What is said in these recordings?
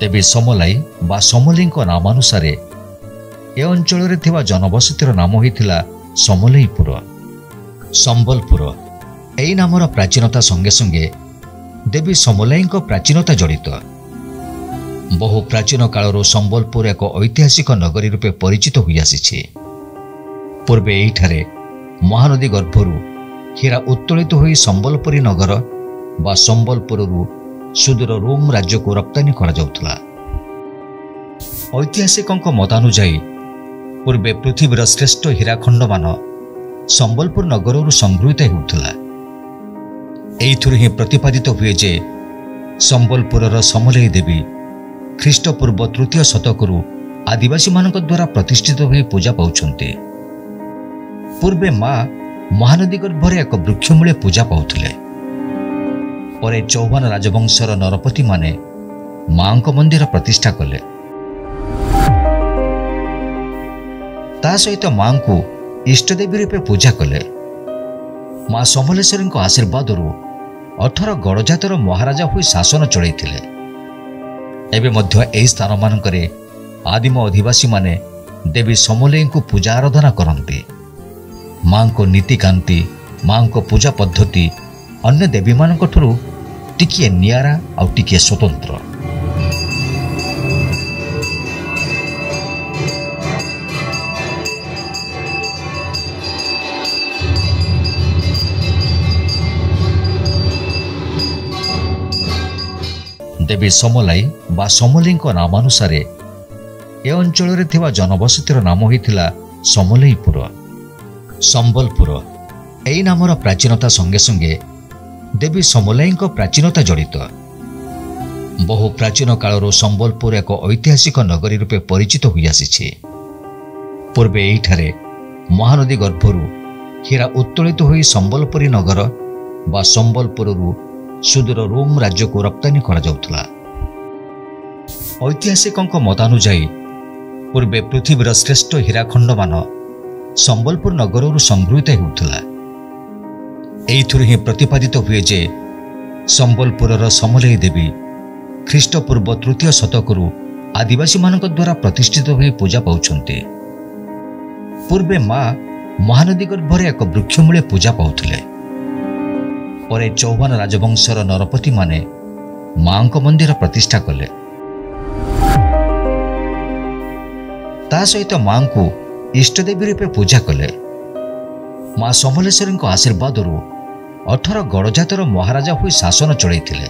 देवी समलाई बा समलेई नामानुसारे ए अंचल में जनबसतिर नाम होता समलेईपुर। संबलपुर यही नामर प्राचीनता संगे संगे देवी समलेई प्राचीनता जड़ित। बहु प्राचीन कालर संबलपुर एक ऐतिहासिक नगरी रूपे परिचित हो आसी। पूर्वे यही महानदी गर्भर हीरा उत्तोलित हो संबलपुरी नगर बा संबलपुर सुदूर रोम राज्य को रप्तानी करा जाउतला। ऐतिहासिकों मतानुजाई पूर्वे पृथ्वीर श्रेष्ठ हीराखंड मान संबलपुर नगर संगृहित होता। यही प्रतिपादित हुए जे संबलपुर समलेई देवी ख्रीष्टपूर्व तृतीय शतक आदिवासी मान द्वारा प्रतिष्ठित हो पूजा पाते। पूर्वे माँ महानदी गर्भरे एक वृक्ष मूले पूजा पाते। पर चौहान राजवंशर नरपति माने मां को मंदिर प्रतिष्ठा कले। ता सहित मां को इष्टदेवी रूपे पूजा कले। मां समलेश्वरी आशीर्वाद रु 18 गड़जातर महाराजा हुई शासन चलई थिले। एबे मध्य एही स्थान मानकरे आदिम आदिवासी माने देवी समलेई को पूजा आराधना करंती। मां को नीति कांति, मां को पूजा पद्धति अन्य देवी मान टिके नियारा आउ टिके स्वतंत्र। देवी समलाई बा समलेई नामानुसारे ए अंचल में जनबसतिर नाम होता समलेईपुर। संबलपुर यही नामर प्राचीनता संगे संगे देवी समलेई प्राचीनता जड़ित। बहु प्राचीन कालर संबलपुर एक ऐतिहासिक नगरी रूपे परिचित हो आसी। पूर्वे यही महानदी गर्भर हीरा उत्तोलित हो संबलपुरी नगर बा संबलपुर सुदूर रोम राज्य को रप्तानी करा जाउतला। ऐतिहासिकों मतानुजाई पूर्वे पृथ्वीर श्रेष्ठ हीराखंड मान संबलपुर नगर संगृहित होता। यही प्रतिपादित हुए जे संबलपुर समलेई देवी ख्रीष्टपूर्व तृतीय शतक आदिवासी मान द्वारा प्रतिष्ठित हो पूजा पाते। पूर्वे माँ महानदी गर्भरे एक वृक्ष मूले पूजा पाते। पर चौहान राजवंशर नरपति माने मां को मंदिर प्रतिष्ठा कले। ता सहित मां को इष्टदेवी रूपे पूजा कले। मां समलेश्वरी आशीर्वाद रु 18 गड़जातर महाराजा हुई शासन चलई थिले।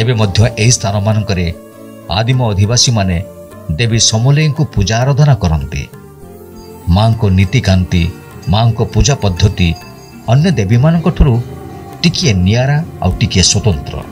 एबे मध्य एही स्थान मानकरे आदिम आदिवासी माने देवी समलेई को पूजा आराधना करंती। मां को नीति कांति, मां को पूजा पद्धति अन्य देवी मान टिके नियारा आउ टिके स्वतंत्र।